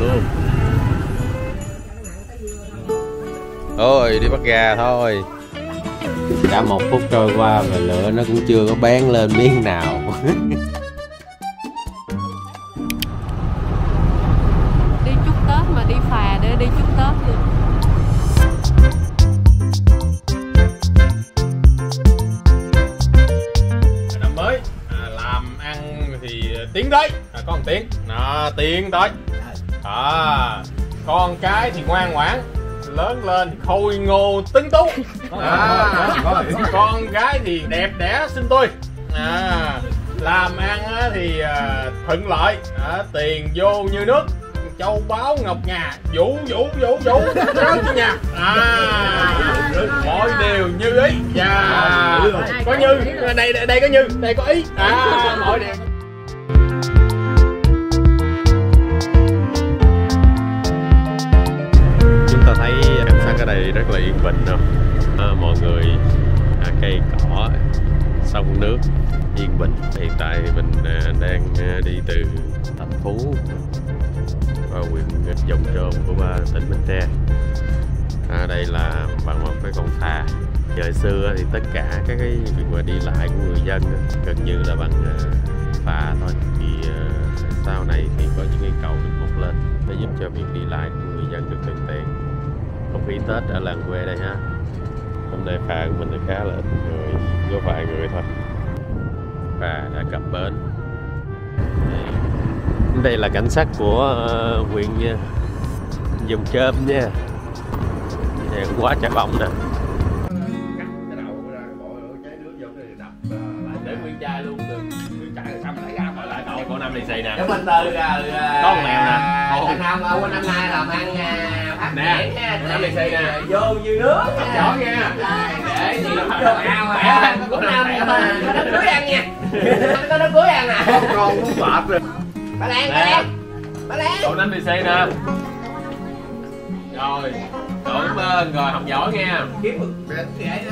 luôn. Ôi đi bắt gà thôi. Cả một phút trôi qua mà lửa nó cũng chưa có bén lên miếng nào. Đi chúc Tết mà đi phà để đi chúc Tết luôn. Năm mới làm ăn thì tiếng đấy, có một tiếng, nó tiếng đấy. Con cái thì ngoan ngoãn, lớn lên khôi ngô tính tú, con gái thì đẹp đẽ xinh tươi, làm ăn thì thuận lợi, tiền vô như nước, châu báu ngọc ngà, vũ vũ vũ vũ cháo chứ nhà, mọi điều như ý, có như đây đây có như đây có ý, mọi điều. Đây rất là yên bình không? Mọi người cây cỏ sông nước yên bình. Hiện tại mình đang đi từ thành phố qua huyện Giồng Trôm của tỉnh Bến Tre. Đây là bằng một cái con phà. Thời xưa thì tất cả các cái việc mà đi lại của người dân gần như là bằng phà thôi. Thì sau này thì có những cái cầu được mọc lên để giúp cho việc đi lại của người dân được thuận tiện. Không khí Tết ở làng quê đây ha. Hôm nay phà của mình thì khá là ít người, có vài người thôi. Phà đã cập bến. Đây là cảnh sắc của huyện Giồng Trôm nha. Này cũng quá trời bông nè. Cắt cái đầu ra bỏ trái nước vô cái đập để nguyên chai luôn được. Chai xong lại ra bỏ lại đầu con năm lì xì nè. Cảm ơn Tư con mèo nè. Anh Nam ơi, qua năm nay làm ăn nè, năm lì xì nè, vô như nước nhỏ nha, để gì làm được ao mà, có đám cưới ăn nha, có đám cưới ăn nè, con cũng mệt rồi, bà Lan, tụi năm lì xì nè, rồi, tưởng bên rồi học giỏi nha, kiếm được vậy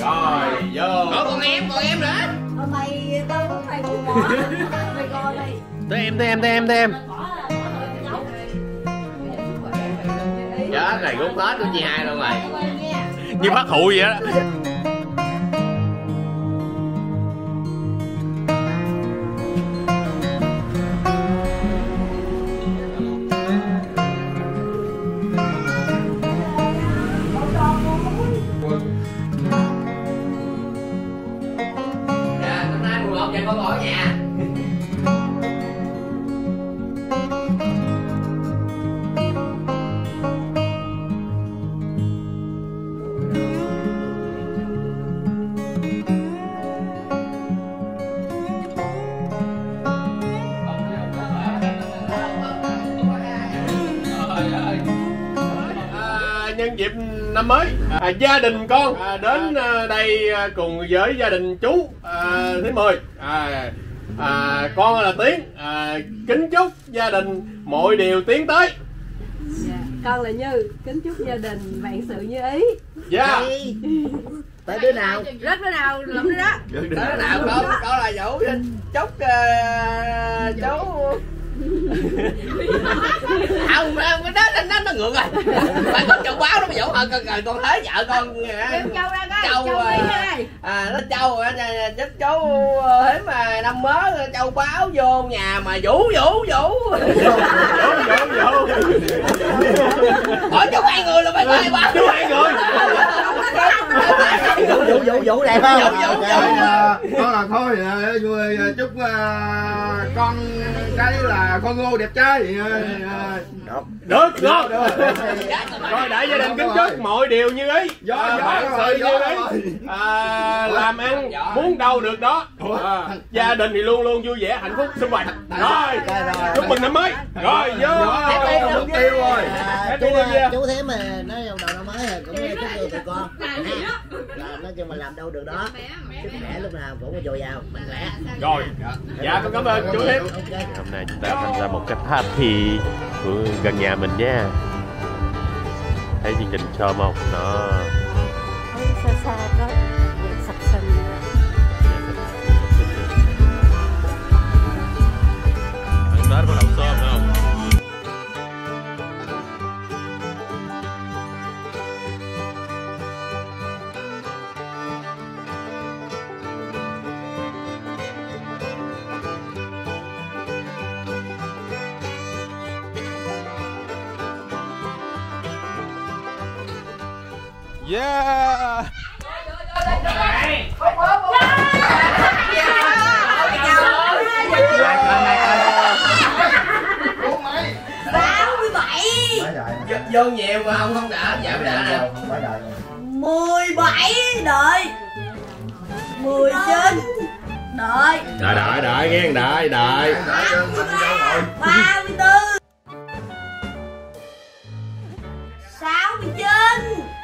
đó, rồi vô, còn em nữa, mày tao cũng mày cũng bỏ, mày coi đây, tụi em. Chết này cũng Tết của chị hai luôn rồi. Như bác hụ vậy đó. Dạ, hôm nay mùa 1 giờ con ở nhà. Nhân dịp năm mới, gia đình con đến đây cùng với gia đình chú Thứ Mười. Con là Tiến, kính chúc gia đình mọi điều tiến tới. Con là Như, kính chúc gia đình vạn sự như ý. Dạ. Tới đứa nào? Rết đứa nào lụm đứa đó. Tới đứa nào con là Vũ, chúc cháu không đó nó ngược rồi. Bạn có chậu báo nó mới dỗ hả con thấy vợ con châu nó châu giúp cháu thế mà năm mới châu báo vô nhà mà vũ hỏi chú hai người là phải coi qua chú hai người vũ đẹp không? Con là thôi vui chúc con cái là con Ngô đẹp trai. Được. Rồi đại gia đình kính chúc mọi điều như ý, sự như ý, làm ăn muốn đâu được đó, gia đình thì luôn luôn vui vẻ hạnh phúc sum vầy. Rồi chúc mừng năm mới. Rồi vô mục tiêu rồi. Chú thế mà nói đầu năm mới cũng nghe chúc tụi con. Nói chung mà làm đâu được đó. Sức khỏe lúc nào cũng dồi dào, mạnh khỏe. Rồi. Dạ con cảm ơn chú Thiếp. Hôm nay chúng ta tham gia một cái party của gần nhà mình nha. Thấy chương trình show không? Nó xa xa có dạng sạch sình. Ăn Tết bắt đầu sớm phải không? Yeah. Vô nhiều mà ông không đã, dạ mới đã nè. 17 đợi. 19 đợi. Đợi nghe, đợi. 34. 69.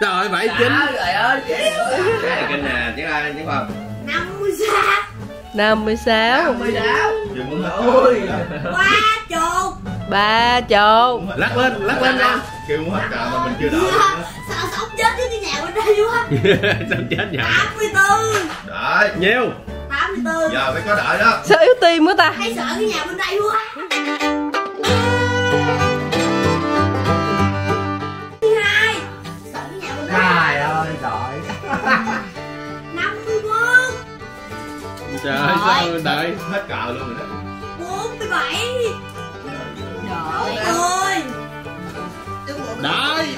Trời 79. Trời ơi. Cái này kinh nè, chứ ai chứ không. 56. 40. 30. 30. Lắc lên nha. Kêu muốn hết trời mà mình chưa đợi. Sao sống chết với cái nhà bên đây quá. Sống chết nhà. 84. Đợi nhiêu? 84. Giờ phải có đợi đó. Sao yếu tim quá ta. Hay sợ cái nhà bên đây quá. Hai. Sợ cái nhà bên đây. Trời ơi đợi. 54. Trời ơi sao đợi hết cờ luôn rồi đó. 47. Trời ơi. Đợi.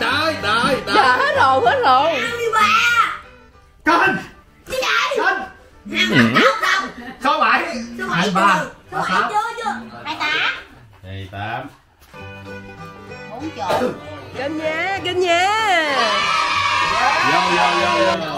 Trời hết hồn. 23. Con. Cái gì? Con. Số 7. Số 23. Số 7 chưa? 28. 40. Kinh nha. Vô.